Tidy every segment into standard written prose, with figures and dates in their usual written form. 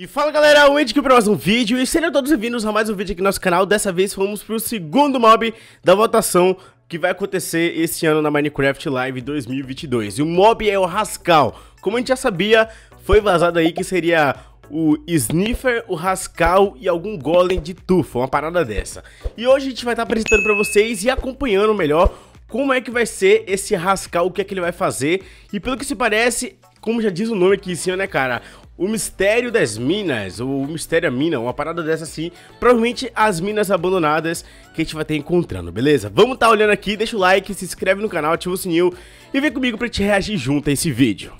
E fala galera, o Ed aqui para mais um vídeo e sejam todos bem-vindos a mais um vídeo aqui no nosso canal. Dessa vez fomos pro segundo mob da votação que vai acontecer esse ano na Minecraft Live 2022. E o mob é o Rascal. Como a gente já sabia, foi vazado aí que seria o Sniffer, o Rascal e algum golem de tufa, uma parada dessa. E hoje a gente vai estar apresentando para vocês e acompanhando melhor como é que vai ser esse Rascal, o que é que ele vai fazer. E pelo que se parece, como já diz o nome aqui em cima, né cara, o mistério das minas, ou o mistério da mina, uma parada dessa assim, provavelmente as minas abandonadas que a gente vai ter encontrando, beleza? Vamos estar olhando aqui, deixa o like, se inscreve no canal, ativa o sininho e vem comigo pra te reagir junto a esse vídeo.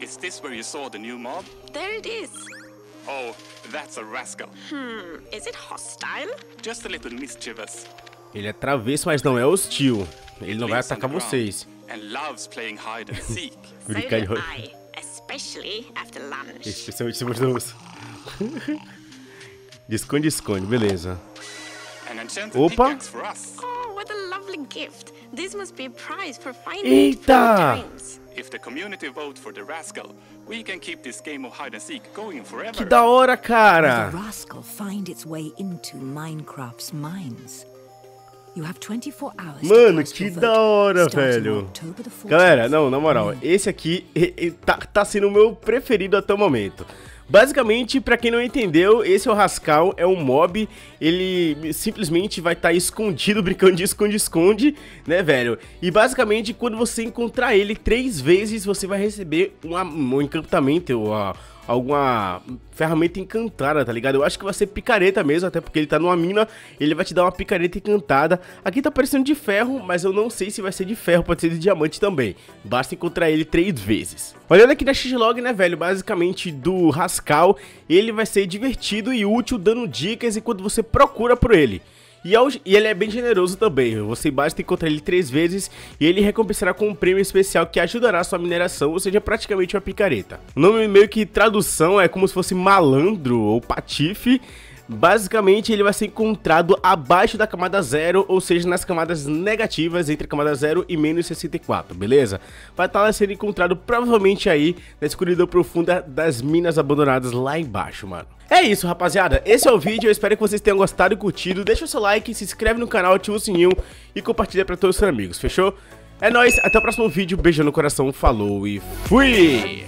Is this where you saw the new mob? There it is. Oh, that's a rascal. Is it hostile? Just a little mischievous. Ele é travesso, mas não é hostil. Ele não vai atacar vocês. And loves playing hide and seek. So do I, especially after lunch. Especialmente depois do almoço. Esconde, esconde, beleza. Opa! Oh, what a lovely gift. This must be a prize for finding dreams. If the community vote for the rascal, we can keep this game of hide and seek going forever. Que da hora, cara. The rascal find its way into Minecraft's mines. Mano, que da hora, velho. Galera, não, na moral, esse aqui tá sendo o meu preferido até o momento. Basicamente, pra quem não entendeu, esse é o Rascal, é um mob. Ele simplesmente vai estar escondido, brincando de esconde-esconde, né, velho? E basicamente, quando você encontrar ele 3 vezes, você vai receber um encantamento, alguma ferramenta encantada, tá ligado? Eu acho que vai ser picareta mesmo, até porque ele tá numa mina, ele vai te dar uma picareta encantada. Aqui tá parecendo de ferro, mas eu não sei se vai ser de ferro, pode ser de diamante também. Basta encontrar ele 3 vezes. Olhando aqui na X-Log, né, velho, basicamente do Rascal, ele vai ser divertido e útil, dando dicas enquanto você procura por ele. E ele é bem generoso também, você basta encontrar ele 3 vezes e ele recompensará com um prêmio especial que ajudará a sua mineração, ou seja, praticamente uma picareta. O nome meio que tradução é como se fosse malandro ou patife. Basicamente ele vai ser encontrado abaixo da camada 0, ou seja, nas camadas negativas, entre a camada 0 e menos 64, beleza? Vai estar sendo encontrado provavelmente aí na escuridão profunda das minas abandonadas lá embaixo, mano. É isso, rapaziada, esse é o vídeo, eu espero que vocês tenham gostado e curtido. Deixa o seu like, se inscreve no canal, ativa o sininho e compartilha pra todos os seus amigos, fechou? É nóis, até o próximo vídeo, beijo no coração, falou e fui!